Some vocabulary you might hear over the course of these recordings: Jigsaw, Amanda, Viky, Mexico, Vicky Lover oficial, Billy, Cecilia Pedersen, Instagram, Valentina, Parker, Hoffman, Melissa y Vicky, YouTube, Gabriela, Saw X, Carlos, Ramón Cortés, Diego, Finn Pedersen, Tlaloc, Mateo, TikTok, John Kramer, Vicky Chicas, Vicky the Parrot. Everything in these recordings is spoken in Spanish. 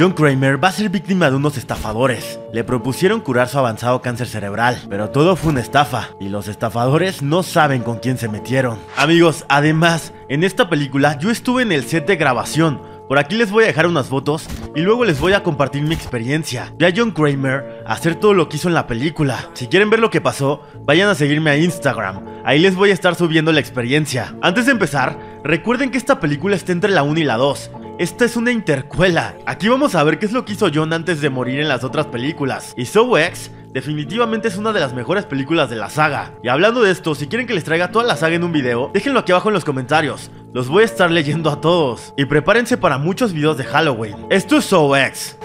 John Kramer va a ser víctima de unos estafadores. Le propusieron curar su avanzado cáncer cerebral, pero todo fue una estafa, y los estafadores no saben con quién se metieron. Amigos, además, en esta película yo estuve en el set de grabación. Por aquí les voy a dejar unas fotos y luego les voy a compartir mi experiencia. Vi a John Kramer hacer todo lo que hizo en la película. Si quieren ver lo que pasó, vayan a seguirme a Instagram. Ahí les voy a estar subiendo la experiencia. Antes de empezar, recuerden que esta película está entre la 1 y la 2. Esta es una intercuela. Aquí vamos a ver qué es lo que hizo John antes de morir en las otras películas. Y Saw X definitivamente es una de las mejores películas de la saga. Y hablando de esto, si quieren que les traiga toda la saga en un video, déjenlo aquí abajo en los comentarios. Los voy a estar leyendo a todos. Y prepárense para muchos videos de Halloween. Esto es Saw X.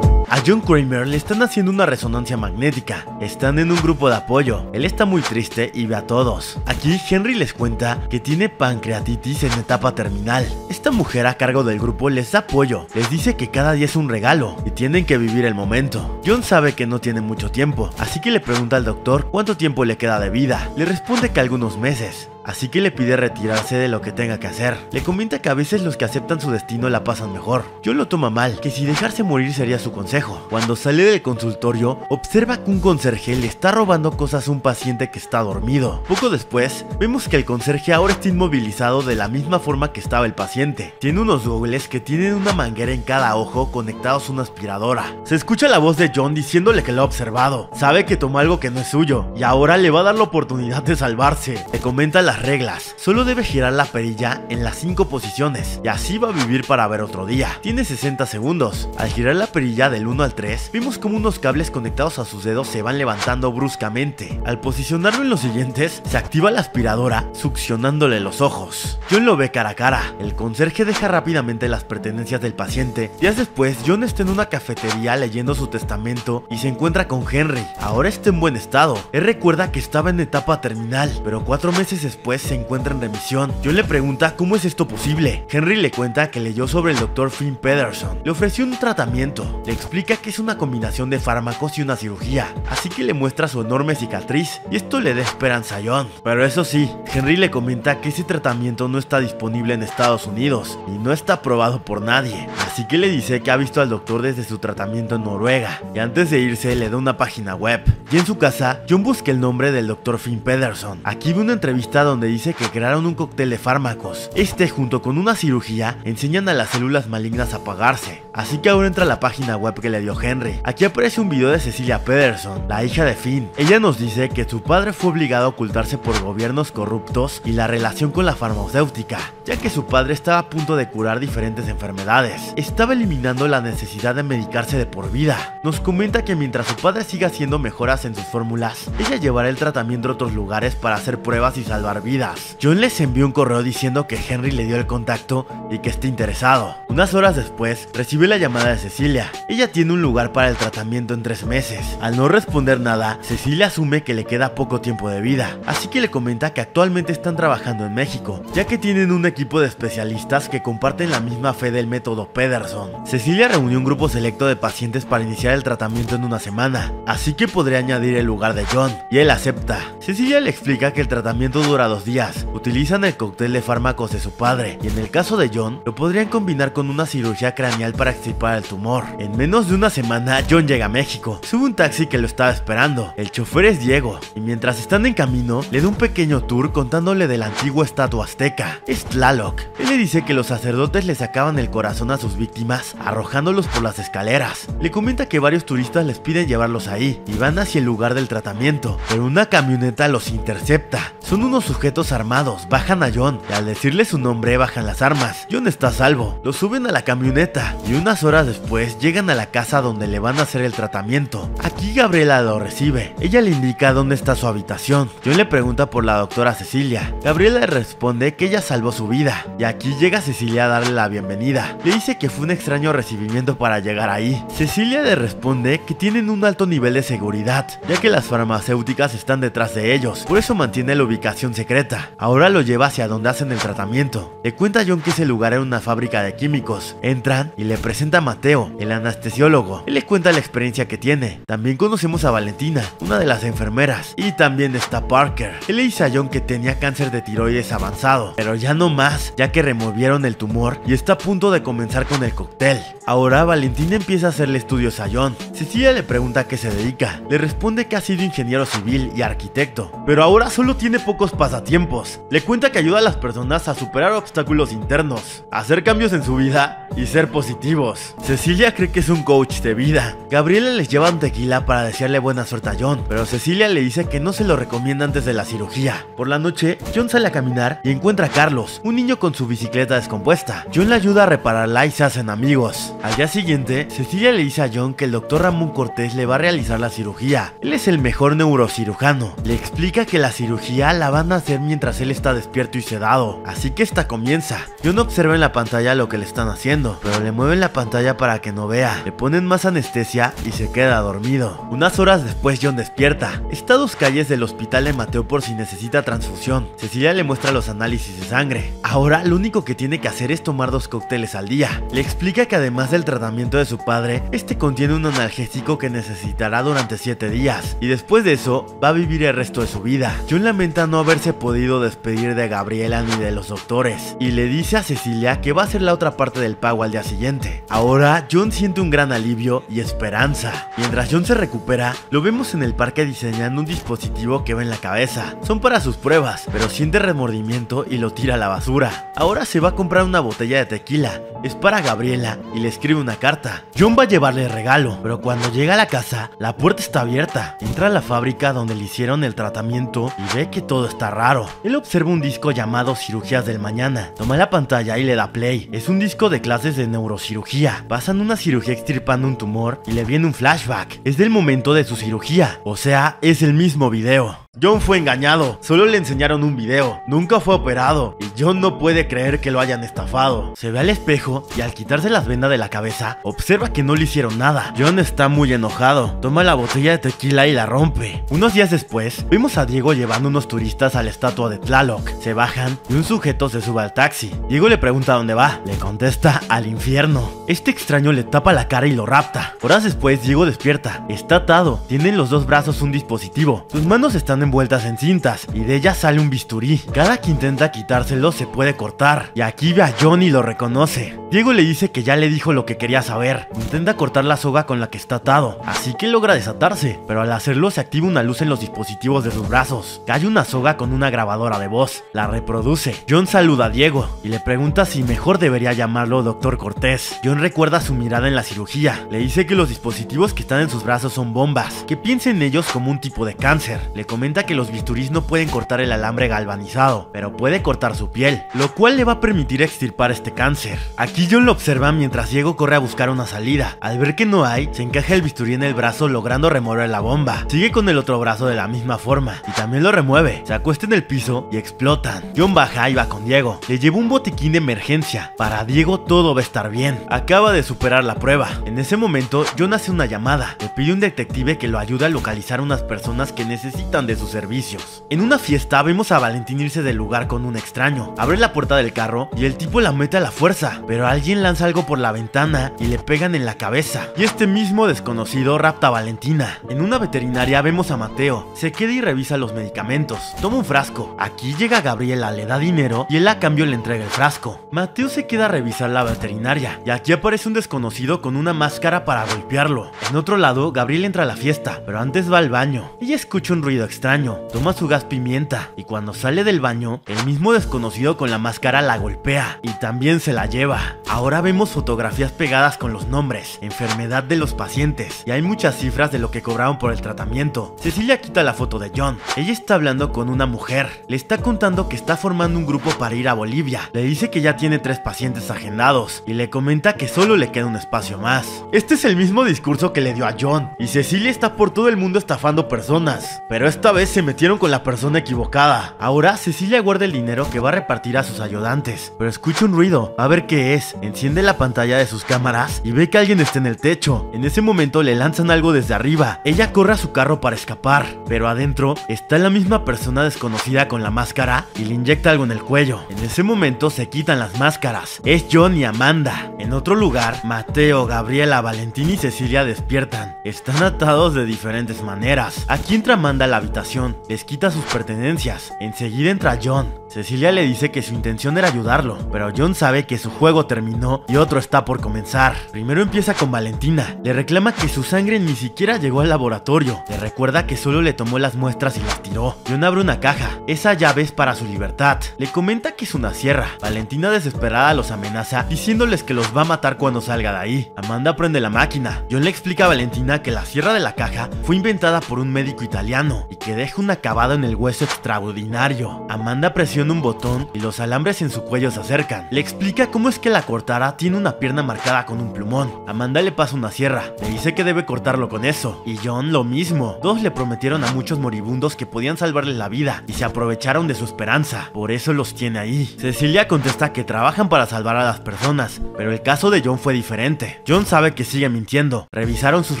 A John Kramer le están haciendo una resonancia magnética. Están en un grupo de apoyo. Él está muy triste y ve a todos. Aquí Henry les cuenta que tiene pancreatitis en etapa terminal. Esta mujer a cargo del grupo les da apoyo. Les dice que cada día es un regalo y tienen que vivir el momento. John sabe que no tiene mucho tiempo, así que le pregunta al doctor cuánto tiempo le queda de vida. Le responde que algunos meses. Así que le pide retirarse de lo que tenga que hacer. Le comenta que a veces los que aceptan su destino la pasan mejor. John lo toma mal, que si dejarse morir sería su consejo. Cuando sale del consultorio, observa que un conserje le está robando cosas a un paciente que está dormido. Poco después, vemos que el conserje ahora está inmovilizado de la misma forma que estaba el paciente. Tiene unos gogles que tienen una manguera en cada ojo conectados a una aspiradora. Se escucha la voz de John diciéndole que lo ha observado. Sabe que tomó algo que no es suyo y ahora le va a dar la oportunidad de salvarse. Le comenta las reglas, solo debe girar la perilla en las 5 posiciones y así va a vivir para ver otro día. Tiene 60 segundos, al girar la perilla del 1 al 3, vimos como unos cables conectados a sus dedos se van levantando bruscamente. Al posicionarlo en los siguientes, se activa la aspiradora succionándole los ojos. John lo ve cara a cara, el conserje deja rápidamente las pertenencias del paciente. Días después, John está en una cafetería leyendo su testamento y se encuentra con Henry. Ahora está en buen estado, él recuerda que estaba en etapa terminal, pero 4 meses después se encuentra en remisión. John le pregunta cómo es esto posible. Henry le cuenta que leyó sobre el doctor Finn Pedersen. Le ofreció un tratamiento. Le explica que es una combinación de fármacos y una cirugía. Así que le muestra su enorme cicatriz y esto le da esperanza a John. Pero eso sí, Henry le comenta que ese tratamiento no está disponible en Estados Unidos y no está aprobado por nadie. Así que le dice que ha visto al doctor desde su tratamiento en Noruega y antes de irse le da una página web. Y en su casa, John busca el nombre del doctor Finn Pedersen. Aquí ve una entrevista donde dice que crearon un cóctel de fármacos. Este junto con una cirugía enseñan a las células malignas a apagarse. Así que ahora entra a la página web que le dio Henry. Aquí aparece un video de Cecilia Pedersen, la hija de Finn. Ella nos dice que su padre fue obligado a ocultarse por gobiernos corruptos y la relación con la farmacéutica, ya que su padre estaba a punto de curar diferentes enfermedades. Estaba eliminando la necesidad de medicarse de por vida. Nos comenta que mientras su padre siga haciendo mejoras en sus fórmulas, ella llevará el tratamiento a otros lugares para hacer pruebas y salvar vidas. John les envió un correo diciendo que Henry le dio el contacto y que está interesado. Unas horas después, recibe la llamada de Cecilia. Ella tiene un lugar para el tratamiento en 3 meses. Al no responder nada, Cecilia asume que le queda poco tiempo de vida. Así que le comenta que actualmente están trabajando en México, ya que tienen un equipo de especialistas que comparten la misma fe del método Pedersen. Cecilia reunió un grupo selecto de pacientes para iniciar el tratamiento en una semana, así que podría añadir el lugar de John, y él acepta. Cecilia le explica que el tratamiento dura 2 días, utilizan el cóctel de fármacos de su padre y en el caso de John lo podrían combinar con una cirugía craneal para extirpar el tumor. En menos de una semana John llega a México, sube un taxi que lo estaba esperando, el chofer es Diego y mientras están en camino le da un pequeño tour contándole de la antigua estatua azteca, es Tlaloc. Él le dice que los sacerdotes le sacaban el corazón a sus víctimas arrojándolos por las escaleras. Le comenta que varios turistas les piden llevarlos ahí y van hacia el lugar del tratamiento, pero una camioneta los intercepta. Son unos sujetos armados, bajan a John y al decirle su nombre bajan las armas. John está a salvo, lo suben a la camioneta y unas horas después llegan a la casa donde le van a hacer el tratamiento. Aquí Gabriela lo recibe, ella le indica dónde está su habitación. John le pregunta por la doctora Cecilia, Gabriela le responde que ella salvó su vida y aquí llega Cecilia a darle la bienvenida. Le dice que fue un extraño recibimiento para llegar ahí. Cecilia le responde que tienen un alto nivel de seguridad Cat, ya que las farmacéuticas están detrás de ellos, por eso mantiene la ubicación secreta. Ahora lo lleva hacia donde hacen el tratamiento. Le cuenta a John que ese lugar era una fábrica de químicos. Entran y le presenta a Mateo, el anestesiólogo. Él le cuenta la experiencia que tiene. También conocemos a Valentina, una de las enfermeras, y también está Parker. Él le dice a John que tenía cáncer de tiroides avanzado, pero ya no más, ya que removieron el tumor y está a punto de comenzar con el cóctel. Ahora Valentina empieza a hacerle estudios a John. Cecilia le pregunta a qué se dedica. Le responde que ha sido ingeniero civil y arquitecto, pero ahora solo tiene pocos pasatiempos. Le cuenta que ayuda a las personas a superar obstáculos internos, hacer cambios en su vida y ser positivos. Cecilia cree que es un coach de vida. Gabriela les lleva un tequila para desearle buena suerte a John, pero Cecilia le dice que no se lo recomienda antes de la cirugía. Por la noche, John sale a caminar y encuentra a Carlos, un niño con su bicicleta descompuesta. John le ayuda a repararla y se hacen amigos. Al día siguiente, Cecilia le dice a John que el doctor Ramón Cortés le va a realizar la cirugía. Él es el mejor neurocirujano. Le explica que la cirugía la van a hacer mientras él está despierto y sedado, así que esta comienza. John observa en la pantalla lo que le están haciendo, pero le mueven la pantalla para que no vea. Le ponen más anestesia y se queda dormido. Unas horas después, John despierta. Está a dos calles del hospital de Mateo por si necesita transfusión. Cecilia le muestra los análisis de sangre. Ahora lo único que tiene que hacer es tomar 2 cócteles al día. Le explica que además del tratamiento de su padre, este contiene un analgésico que necesitará durante 7 días y después de eso va a vivir el resto de su vida. John lamenta no haberse podido despedir de Gabriela ni de los doctores y le dice a Cecilia que va a hacer la otra parte del pago al día siguiente. Ahora John siente un gran alivio y esperanza. Mientras John se recupera, lo vemos en el parque diseñando un dispositivo que va en la cabeza. Son para sus pruebas, pero siente remordimiento y lo tira a la basura. Ahora se va a comprar una botella de tequila. Es para Gabriela y le escribe una carta. John va a llevarle el regalo, pero cuando llega a la casa, la puerta está abierta. Entra a la fábrica donde le hicieron el tratamiento y ve que todo está raro. Él observa un disco llamado Cirugías del Mañana. Toma la pantalla y le da play. Es un disco de clases de neurocirugía. Pasan una cirugía extirpando un tumor y le viene un flashback. Es del momento de su cirugía, o sea, es el mismo video. John fue engañado, solo le enseñaron un video, nunca fue operado y John no puede creer que lo hayan estafado. Se ve al espejo y al quitarse las vendas de la cabeza, observa que no le hicieron nada. John está muy enojado, toma la botella de tequila y la rompe. Unos días después, vemos a Diego llevando unos turistas a la estatua de Tlaloc. Se bajan y un sujeto se sube al taxi. Diego le pregunta dónde va, le contesta al infierno. Este extraño le tapa la cara y lo rapta. Horas después, Diego despierta, está atado, tiene en los 2 brazos un dispositivo, sus manos están envueltas en cintas y de ellas sale un bisturí. Cada que intenta quitárselo se puede cortar y aquí ve a John y lo reconoce. Diego le dice que ya le dijo lo que quería saber. Intenta cortar la soga con la que está atado, así que logra desatarse, pero al hacerlo se activa una luz en los dispositivos de sus brazos. Cae una soga con una grabadora de voz, la reproduce. John saluda a Diego y le pregunta si mejor debería llamarlo Dr. Cortés. John recuerda su mirada en la cirugía, le dice que los dispositivos que están en sus brazos son bombas, que piense en ellos como un tipo de cáncer. Le comenta que los bisturís no pueden cortar el alambre galvanizado, pero puede cortar su piel, lo cual le va a permitir extirpar este cáncer. Aquí John lo observa mientras Diego corre a buscar una salida. Al ver que no hay, se encaja el bisturí en el brazo logrando remover la bomba. Sigue con el otro brazo de la misma forma y también lo remueve. Se acuesta en el piso y explotan. John baja y va con Diego. Le lleva un botiquín de emergencia. Para Diego todo va a estar bien. Acaba de superar la prueba. En ese momento, John hace una llamada. Le pide a un detective que lo ayude a localizar a unas personas que necesitan de sus servicios. En una fiesta vemos a Valentín irse del lugar con un extraño. Abre la puerta del carro y el tipo la mete a la fuerza, pero alguien lanza algo por la ventana y le pegan en la cabeza y este mismo desconocido rapta a Valentina. En una veterinaria vemos a Mateo, se queda y revisa los medicamentos. Toma un frasco. Aquí llega Gabriela, le da dinero y él a cambio le entrega el frasco. Mateo se queda a revisar la veterinaria y aquí aparece un desconocido con una máscara para golpearlo. En otro lado, Gabriela entra a la fiesta, pero antes va al baño. Ella escucha un ruido extraño, toma su gas pimienta y cuando sale del baño, el mismo desconocido con la máscara la golpea y también se la lleva. Ahora vemos fotografías pegadas con los nombres, enfermedad de los pacientes y hay muchas cifras de lo que cobraron por el tratamiento. Cecilia quita la foto de John. Ella está hablando con una mujer, le está contando que está formando un grupo para ir a Bolivia. Le dice que ya tiene 3 pacientes agendados y le comenta que solo le queda un espacio más. Este es el mismo discurso que le dio a John y Cecilia está por todo el mundo estafando personas, pero esta vez se metieron con la persona equivocada. Ahora Cecilia guarda el dinero que va a repartir a sus ayudantes, pero escucha un ruido. Va a ver qué es Enciende la pantalla de sus cámaras y ve que alguien está en el techo. En ese momento le lanzan algo desde arriba. Ella corre a su carro para escapar, pero adentro está la misma persona desconocida con la máscara y le inyecta algo en el cuello. En ese momento se quitan las máscaras. Es John y Amanda. En otro lugar, Mateo, Gabriela, Valentina y Cecilia despiertan. Están atados de diferentes maneras. Aquí entra Amanda a la habitación, les quita sus pertenencias. Enseguida entra John. Cecilia le dice que su intención era ayudarlo, pero John sabe que su juego terminó y otro está por comenzar. Primero empieza con Valentina, le reclama que su sangre ni siquiera llegó al laboratorio, le recuerda que solo le tomó las muestras y las tiró. John abre una caja, esa llave es para su libertad, le comenta que es una sierra. Valentina desesperada los amenaza diciéndoles que los va a matar cuando salga de ahí. Amanda prende la máquina, John le explica a Valentina que la sierra de la caja fue inventada por un médico italiano y que deja un acabado en el hueso extraordinario. Amanda presiona un botón y los alambres en su cuello se acercan. Le explica cómo es que la cortara, tiene una pierna marcada con un plumón. Amanda le pasa una sierra, le dice que debe cortarlo con eso, y John lo mismo. Todos le prometieron a muchos moribundos que podían salvarles la vida y se aprovecharon de su esperanza, por eso los tiene ahí. Cecilia contesta que trabajan para salvar a las personas, pero el caso de John fue diferente. John sabe que sigue mintiendo. Revisaron sus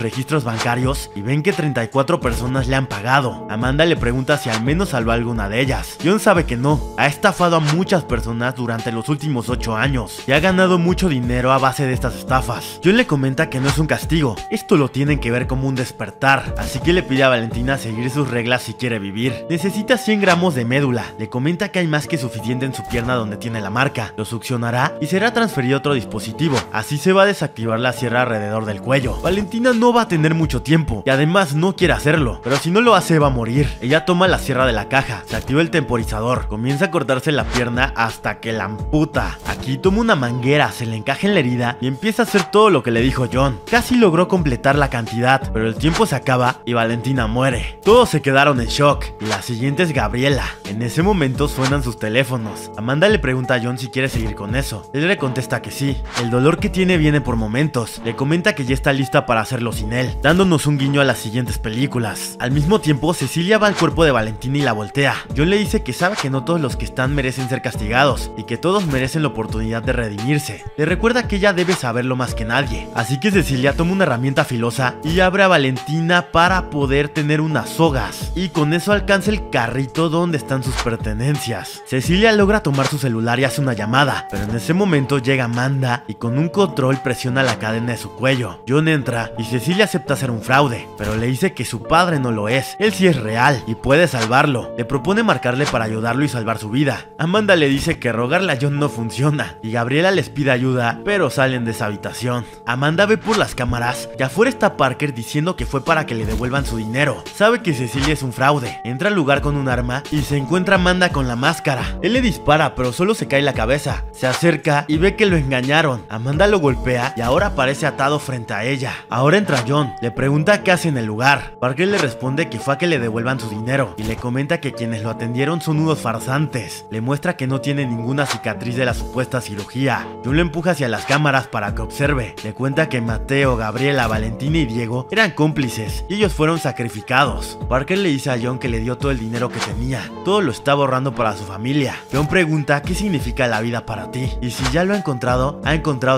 registros bancarios y ven que 34 personas le han pagado. Amanda le pregunta si al menos salvó a alguna de ellas. John sabe que no. Ha estafado a muchas personas durante los últimos 8 años y ha ganado mucho dinero a base de estas estafas. John le comenta que no es un castigo, esto lo tienen que ver como un despertar, así que le pide a Valentina seguir sus reglas si quiere vivir. Necesita 100 gramos de médula, le comenta que hay más que suficiente en su pierna donde tiene la marca, lo succionará y será transferido a otro dispositivo, así se va a desactivar la sierra alrededor del cuello. Valentina no va a tener mucho tiempo y además no quiere hacerlo, pero si no lo hace va a morir. Ella toma la sierra de la caja, se activa el temporizador, comienza a cortarse la pierna hasta que la amputa. Aquí toma una manguera, se le encaja en la herida y empieza a hacer todo lo que le dijo John. Casi logró completar la cantidad, pero el tiempo se acaba y Valentina muere. Todos se quedaron en shock y la siguiente es Gabriela. En ese momento suenan sus teléfonos. Amanda le pregunta a John si quiere seguir con eso. Él le contesta que sí. El dolor que tiene viene por momentos. Le comenta que ya está lista para hacerlo sin él, dándonos un guiño a las siguientes películas. Al mismo tiempo, Cecilia va al cuerpo de Valentina y la voltea. John le dice que sabe que no todos los que están merecen ser castigados y que todos merecen la oportunidad de redimirse. Le recuerda que ella debe saberlo más que nadie, así que Cecilia toma una herramienta filosa y abre a Valentina para poder tener unas sogas, y con eso alcanza el carrito donde están sus pertenencias. Cecilia logra tomar su celular y hace una llamada, pero en ese momento llega Amanda y con un control presiona la cadena de su cuello. John entra y Cecilia acepta hacer un fraude, pero le dice que su padre no lo es, él sí es real y puede salvarlo. Le propone marcarle para ayudarlo y salvar su vida. Amanda le dice que rogarle a John no funciona y Gabriela les pide ayuda, pero salen de esa habitación. Amanda ve por las cámaras que afuera está Parker diciendo que fue para que le devuelvan su dinero. Sabe que Cecilia es un fraude. Entra al lugar con un arma y se encuentra Amanda con la máscara. Él le dispara, pero solo se cae la cabeza. Se acerca y ve que lo engañaron. Amanda lo golpea y ahora aparece atado frente a ella. Ahora entra John, le pregunta qué hace en el lugar. Parker le responde que fue a que le devuelvan su dinero y le comenta que quienes lo atendieron son unos farsantes. Le muestra que no tiene ninguna cicatriz de la supuesta cirugía. John lo empuja hacia las cámaras para que observe. Le cuenta que Mateo, Gabriela, Valentina y Diego eran cómplices y ellos fueron sacrificados. Parker le dice a John que le dio todo el dinero que tenía, todo lo está ahorrando para su familia. John pregunta qué significa la vida para ti y si ya lo ha encontrado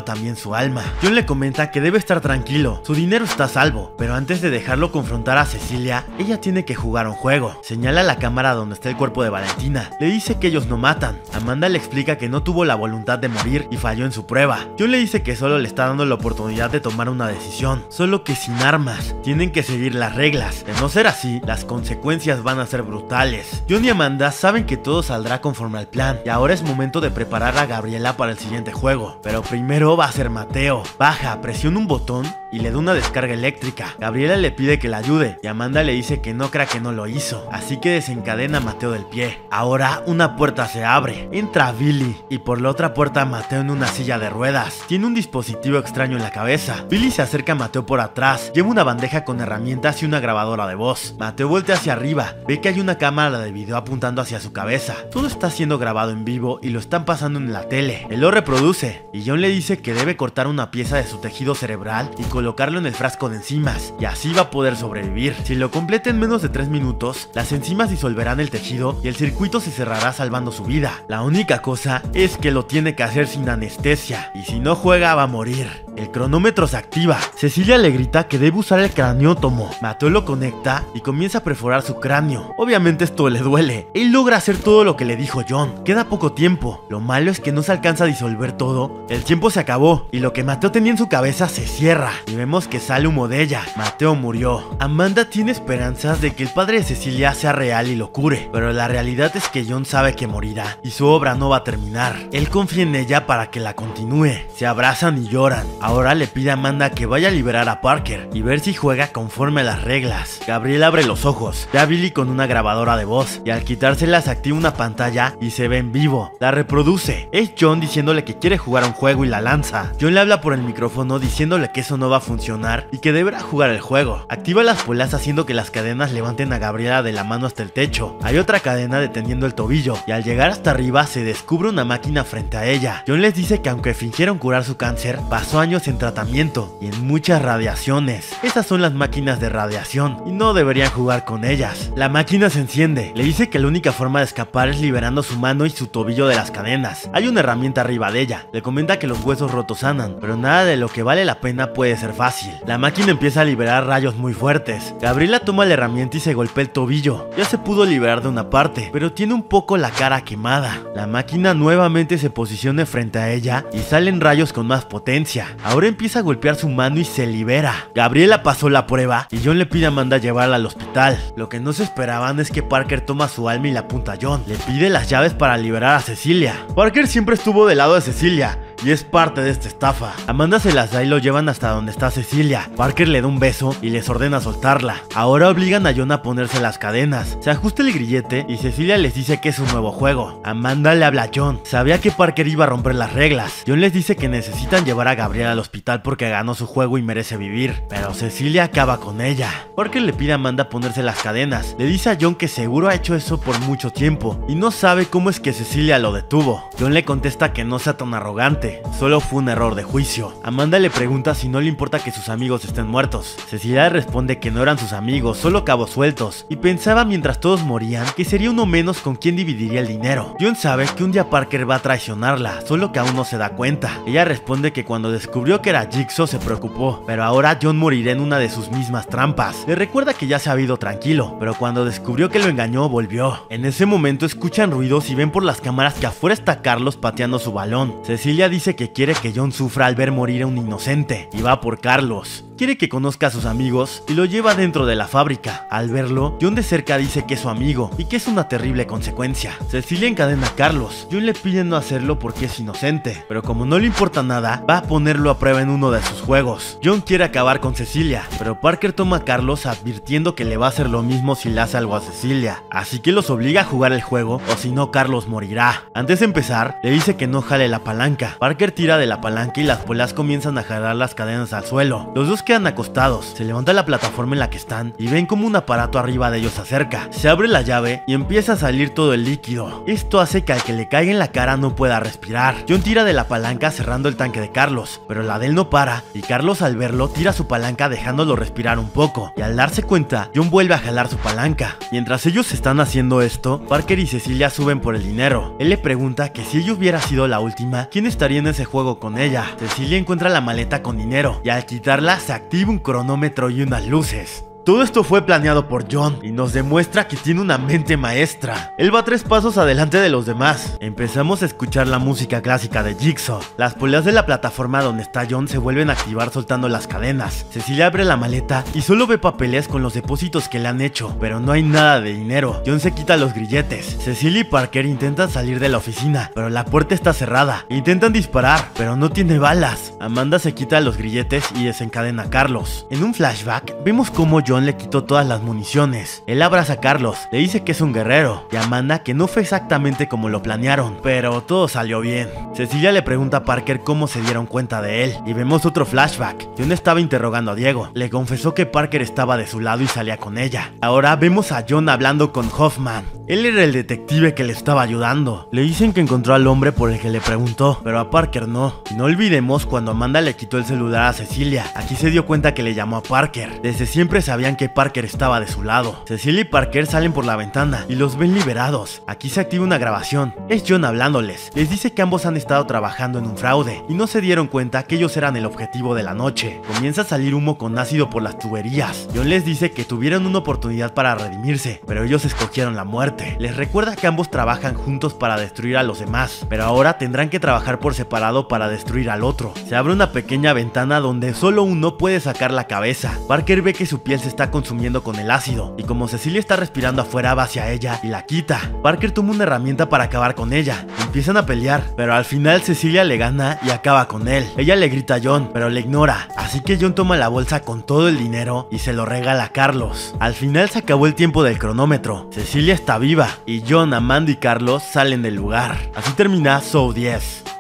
también su alma. John le comenta que debe estar tranquilo, su dinero está a salvo, pero antes de dejarlo confrontar a Cecilia, ella tiene que jugar un juego. Señala la cámara donde está el cuerpo de Valentina. Le dice que ellos no matan. Amanda le explica que no tuvo la voluntad de morir y falló en su prueba. John le dice que solo le está dando la oportunidad de tomar una decisión, solo que sin armas. Tienen que seguir las reglas. De no ser así, las consecuencias van a ser brutales. John y Amanda saben que todo saldrá conforme al plan y ahora es momento de preparar a Gabriela para el siguiente juego. Pero primero va a ser Mateo. Baja, presiona un botón y le da una descarga eléctrica. Gabriela le pide que la ayude y Amanda le dice que no crea que no lo hizo, así que desencadena a Mateo del pie. Ahora una puerta se abre, entra Billy y por la otra puerta Mateo en una silla de ruedas. Tiene un dispositivo extraño en la cabeza. Billy se acerca a Mateo por atrás, lleva una bandeja con herramientas y una grabadora de voz. Mateo voltea hacia arriba, ve que hay una cámara de video apuntando hacia su cabeza. Todo está siendo grabado en vivo y lo están pasando en la tele. Él lo reproduce y John le dice que debe cortar una pieza de su tejido cerebral y con colocarlo en el frasco de enzimas, y así va a poder sobrevivir. Si lo completa en menos de 3 minutos, las enzimas disolverán el tejido y el circuito se cerrará, salvando su vida. La única cosa es que lo tiene que hacer sin anestesia, y si no juega va a morir. El cronómetro se activa. Cecilia le grita que debe usar el craniótomo. Mateo lo conecta y comienza a perforar su cráneo. Obviamente esto le duele. Él logra hacer todo lo que le dijo John. Queda poco tiempo. Lo malo es que no se alcanza a disolver todo. El tiempo se acabó y lo que Mateo tenía en su cabeza se cierra, y vemos que sale humo de ella. Mateo murió. Amanda tiene esperanzas de que el padre de Cecilia sea real y lo cure, pero la realidad es que John sabe que morirá y su obra no va a terminar. Él confía en ella para que la continúe. Se abrazan y lloran. Ahora le pide a Amanda que vaya a liberar a Parker y ver si juega conforme a las reglas. Gabriela abre los ojos, ve a Billy con una grabadora de voz y al quitársela se activa una pantalla y se ve en vivo. La reproduce. Es John diciéndole que quiere jugar un juego y la lanza. John le habla por el micrófono diciéndole que eso no va a funcionar y que deberá jugar el juego. Activa las poleas haciendo que las cadenas levanten a Gabriela de la mano hasta el techo. Hay otra cadena deteniendo el tobillo y al llegar hasta arriba se descubre una máquina frente a ella. John les dice que aunque fingieron curar su cáncer, pasó años en tratamiento y en muchas radiaciones. Esas son las máquinas de radiación y no deberían jugar con ellas. La máquina se enciende. Le dice que la única forma de escapar es liberando su mano y su tobillo de las cadenas. Hay una herramienta arriba de ella. Le comenta que los huesos rotos sanan, pero nada de lo que vale la pena puede ser fácil. La máquina empieza a liberar rayos muy fuertes. Gabriela toma la herramienta y se golpea el tobillo. Ya se pudo liberar de una parte, pero tiene un poco la cara quemada. La máquina nuevamente se posiciona frente a ella y salen rayos con más potencia. Ahora empieza a golpear su mano y se libera. Gabriela pasó la prueba y John le pide a Amanda llevarla al hospital. Lo que no se esperaban es que Parker toma su alma y la apunta a John. Le pide las llaves para liberar a Cecilia. Parker siempre estuvo del lado de Cecilia y es parte de esta estafa. Amanda se las da y lo llevan hasta donde está Cecilia. Parker le da un beso y les ordena soltarla. Ahora obligan a John a ponerse las cadenas. Se ajusta el grillete y Cecilia les dice que es un nuevo juego. Amanda le habla a John. Sabía que Parker iba a romper las reglas. John les dice que necesitan llevar a Gabriela al hospital porque ganó su juego y merece vivir, pero Cecilia acaba con ella. Parker le pide a Amanda ponerse las cadenas. Le dice a John que seguro ha hecho eso por mucho tiempo y no sabe cómo es que Cecilia lo detuvo. John le contesta que no sea tan arrogante. Solo fue un error de juicio. Amanda le pregunta si no le importa que sus amigos estén muertos. Cecilia responde que no eran sus amigos, solo cabos sueltos, y pensaba mientras todos morían que sería uno menos con quien dividiría el dinero. John sabe que un día Parker va a traicionarla, solo que aún no se da cuenta. Ella responde que cuando descubrió que era Jigsaw se preocupó, pero ahora John morirá en una de sus mismas trampas. Le recuerda que ya se ha ido tranquilo, pero cuando descubrió que lo engañó volvió. En ese momento escuchan ruidos y ven por las cámaras que afuera está Carlos pateando su balón. Cecilia dice que quiere que John sufra al ver morir a un inocente y va por Carlos. Quiere que conozca a sus amigos y lo lleva dentro de la fábrica. Al verlo, John de cerca dice que es su amigo y que es una terrible consecuencia. Cecilia encadena a Carlos. John le pide no hacerlo porque es inocente, pero como no le importa nada, va a ponerlo a prueba en uno de sus juegos. John quiere acabar con Cecilia, pero Parker toma a Carlos advirtiendo que le va a hacer lo mismo si le hace algo a Cecilia, así que los obliga a jugar el juego o si no Carlos morirá. Antes de empezar, le dice que no jale la palanca. Parker tira de la palanca y las poleas comienzan a jalar las cadenas al suelo. Los dos quedan acostados. Se levanta la plataforma en la que están y ven como un aparato arriba de ellos se acerca. Se abre la llave y empieza a salir todo el líquido. Esto hace que al que le caiga en la cara no pueda respirar. John tira de la palanca cerrando el tanque de Carlos, pero la de él no para y Carlos al verlo tira su palanca dejándolo respirar un poco, y al darse cuenta John vuelve a jalar su palanca. Mientras ellos están haciendo esto, Parker y Cecilia suben por el dinero. Él le pregunta que si ella hubiera sido la última, ¿quién estaría en ese juego con ella? Cecilia encuentra la maleta con dinero y al quitarla se activa un cronómetro y unas luces. Todo esto fue planeado por John y nos demuestra que tiene una mente maestra. Él va 3 pasos adelante de los demás. Empezamos a escuchar la música clásica de Jigsaw. Las poleas de la plataforma donde está John se vuelven a activar soltando las cadenas. Cecilia abre la maleta y solo ve papeles con los depósitos que le han hecho, pero no hay nada de dinero. John se quita los grilletes. Cecilia y Parker intentan salir de la oficina, pero la puerta está cerrada. Intentan disparar, pero no tiene balas. Amanda se quita los grilletes y desencadena a Carlos. En un flashback vemos cómo John John le quitó todas las municiones. Él abraza a Carlos, le dice que es un guerrero, y Amanda que no fue exactamente como lo planearon, pero todo salió bien. Cecilia le pregunta a Parker cómo se dieron cuenta de él, y vemos otro flashback. John estaba interrogando a Diego, le confesó que Parker estaba de su lado y salía con ella. Ahora vemos a John hablando con Hoffman. Él era el detective que le estaba ayudando. Le dicen que encontró al hombre por el que le preguntó, pero a Parker no. Y no olvidemos cuando Amanda le quitó el celular a Cecilia, aquí se dio cuenta que le llamó a Parker. Desde siempre sabían que Parker estaba de su lado. Cecilia y Parker salen por la ventana y los ven liberados. Aquí se activa una grabación, es John hablándoles. Les dice que ambos han estado trabajando en un fraude y no se dieron cuenta que ellos eran el objetivo de la noche. Comienza a salir humo con ácido por las tuberías. John les dice que tuvieron una oportunidad para redimirse, pero ellos escogieron la muerte. Les recuerda que ambos trabajan juntos para destruir a los demás, pero ahora tendrán que trabajar por separado para destruir al otro. Se abre una pequeña ventana donde solo uno puede sacar la cabeza. Parker ve que su piel se está consumiendo con el ácido, y como Cecilia está respirando afuera va hacia ella y la quita. Parker toma una herramienta para acabar con ella. Empiezan a pelear, pero al final Cecilia le gana y acaba con él. Ella le grita a John, pero le ignora, así que John toma la bolsa con todo el dinero y se lo regala a Carlos. Al final se acabó el tiempo del cronómetro. Cecilia está viva y John, Amanda y Carlos salen del lugar. Así termina Saw X.